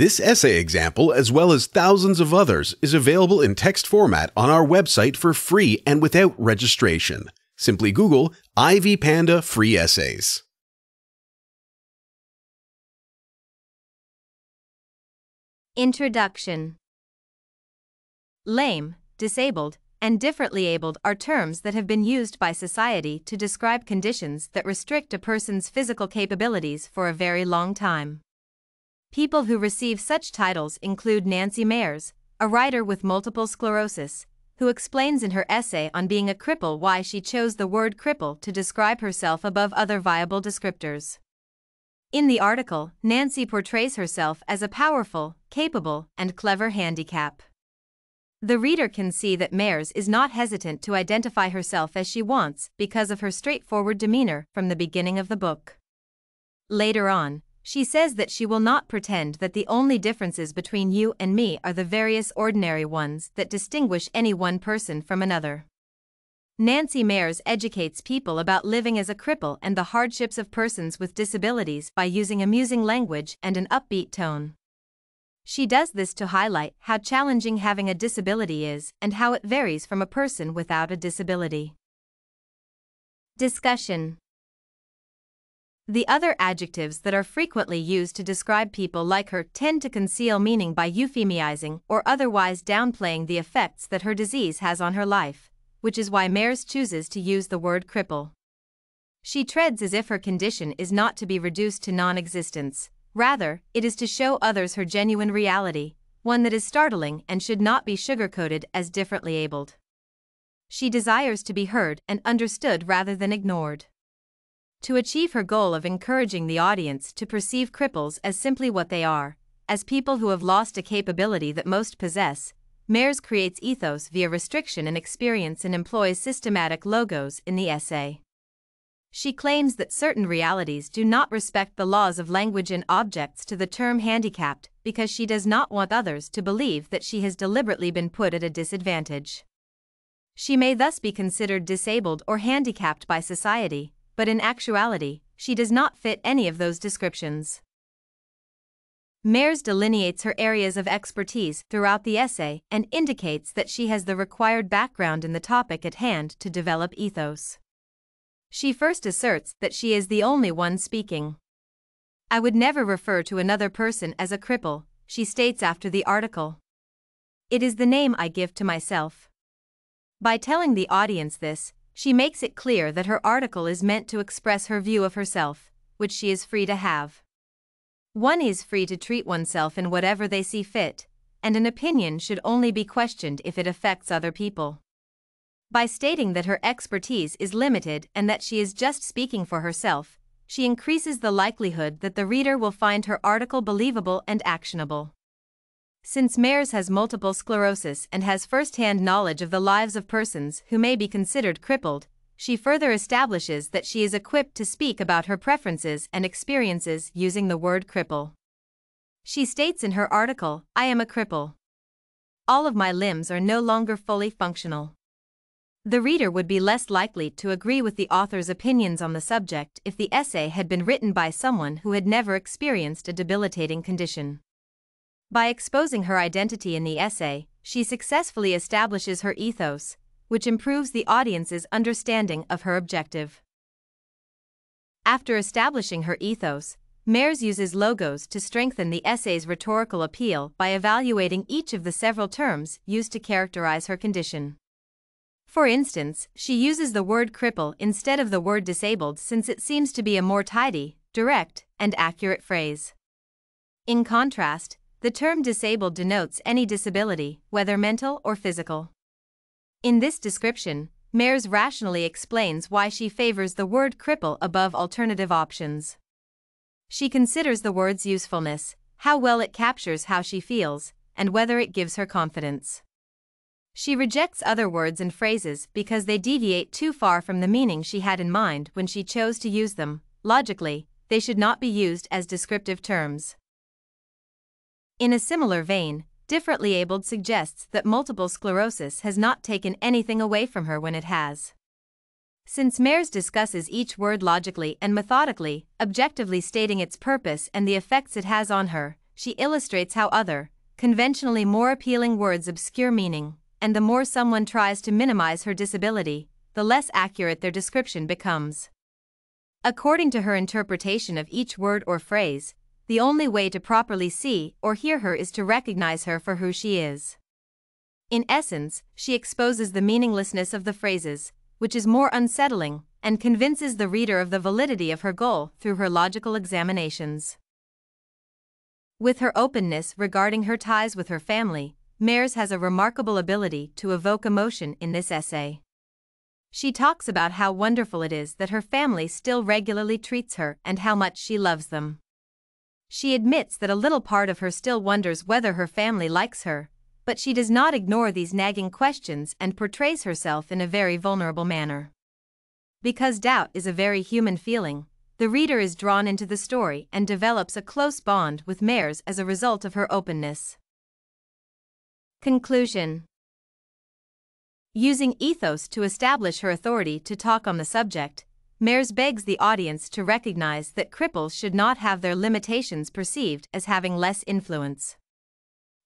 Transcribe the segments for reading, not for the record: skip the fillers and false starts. This essay example, as well as thousands of others, is available in text format on our website for free and without registration. Simply Google Ivy Panda free essays. Introduction. Lame, disabled, and differently abled are terms that have been used by society to describe conditions that restrict a person's physical capabilities for a very long time. People who receive such titles include Nancy Mairs, a writer with multiple sclerosis, who explains in her essay on being a cripple why she chose the word cripple to describe herself above other viable descriptors. In the article, Nancy portrays herself as a powerful, capable, and clever handicap. The reader can see that Mairs is not hesitant to identify herself as she wants because of her straightforward demeanor from the beginning of the book. Later on, she says that she will not pretend that the only differences between you and me are the various ordinary ones that distinguish any one person from another. Nancy Mairs educates people about living as a cripple and the hardships of persons with disabilities by using amusing language and an upbeat tone. She does this to highlight how challenging having a disability is and how it varies from a person without a disability. Discussion. The other adjectives that are frequently used to describe people like her tend to conceal meaning by euphemizing or otherwise downplaying the effects that her disease has on her life, which is why Mairs chooses to use the word cripple. She treads as if her condition is not to be reduced to non-existence, rather, it is to show others her genuine reality, one that is startling and should not be sugar-coated as differently abled. She desires to be heard and understood rather than ignored. To achieve her goal of encouraging the audience to perceive cripples as simply what they are, as people who have lost a capability that most possess, Mairs creates ethos via restriction and experience and employs systematic logos in the essay. She claims that certain realities do not respect the laws of language and objects to the term handicapped because she does not want others to believe that she has deliberately been put at a disadvantage. She may thus be considered disabled or handicapped by society, but in actuality, she does not fit any of those descriptions. Mairs delineates her areas of expertise throughout the essay and indicates that she has the required background in the topic at hand to develop ethos. She first asserts that she is the only one speaking. "I would never refer to another person as a cripple," she states after the article. "It is the name I give to myself." By telling the audience this, she makes it clear that her article is meant to express her view of herself, which she is free to have. One is free to treat oneself in whatever they see fit, and an opinion should only be questioned if it affects other people. By stating that her expertise is limited and that she is just speaking for herself, she increases the likelihood that the reader will find her article believable and actionable. Since Mairs has multiple sclerosis and has first-hand knowledge of the lives of persons who may be considered crippled, she further establishes that she is equipped to speak about her preferences and experiences using the word cripple. She states in her article, "I am a cripple. All of my limbs are no longer fully functional." The reader would be less likely to agree with the author's opinions on the subject if the essay had been written by someone who had never experienced a debilitating condition. By exposing her identity in the essay, she successfully establishes her ethos, which improves the audience's understanding of her objective. After establishing her ethos, Mairs uses logos to strengthen the essay's rhetorical appeal by evaluating each of the several terms used to characterize her condition. For instance, she uses the word cripple instead of the word disabled since it seems to be a more tidy, direct, and accurate phrase. In contrast, the term disabled denotes any disability, whether mental or physical. In this description, Mairs rationally explains why she favors the word cripple above alternative options. She considers the word's usefulness, how well it captures how she feels, and whether it gives her confidence. She rejects other words and phrases because they deviate too far from the meaning she had in mind when she chose to use them. Logically, they should not be used as descriptive terms. In a similar vein, differently abled suggests that multiple sclerosis has not taken anything away from her when it has. Since Mairs discusses each word logically and methodically, objectively stating its purpose and the effects it has on her, she illustrates how other, conventionally more appealing words obscure meaning, and the more someone tries to minimize her disability, the less accurate their description becomes. According to her interpretation of each word or phrase, the only way to properly see or hear her is to recognize her for who she is. In essence, she exposes the meaninglessness of the phrases, which is more unsettling, and convinces the reader of the validity of her goal through her logical examinations. With her openness regarding her ties with her family, Mairs has a remarkable ability to evoke emotion in this essay. She talks about how wonderful it is that her family still regularly treats her and how much she loves them. She admits that a little part of her still wonders whether her family likes her, but she does not ignore these nagging questions and portrays herself in a very vulnerable manner. Because doubt is a very human feeling, the reader is drawn into the story and develops a close bond with Mairs as a result of her openness. Conclusion. Using ethos to establish her authority to talk on the subject, Mairs begs the audience to recognize that cripples should not have their limitations perceived as having less influence.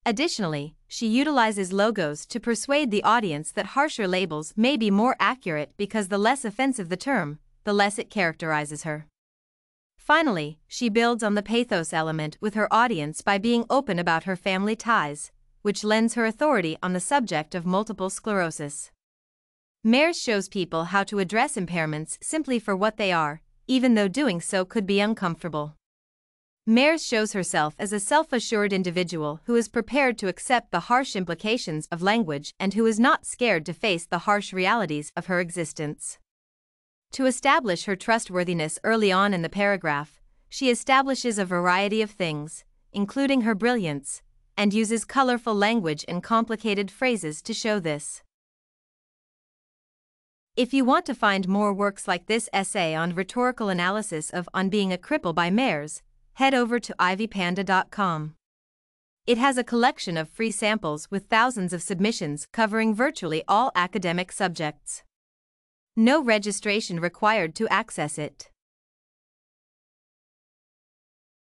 Additionally, she utilizes logos to persuade the audience that harsher labels may be more accurate because the less offensive the term, the less it characterizes her. Finally, she builds on the pathos element with her audience by being open about her family ties, which lends her authority on the subject of multiple sclerosis. Mairs shows people how to address impairments simply for what they are, even though doing so could be uncomfortable. Mairs shows herself as a self-assured individual who is prepared to accept the harsh implications of language and who is not scared to face the harsh realities of her existence. To establish her trustworthiness early on in the paragraph, she establishes a variety of things, including her brilliance, and uses colorful language and complicated phrases to show this. If you want to find more works like this essay on rhetorical analysis of On Being a Cripple by Mairs, head over to ivypanda.com. It has a collection of free samples with thousands of submissions covering virtually all academic subjects. No registration required to access it.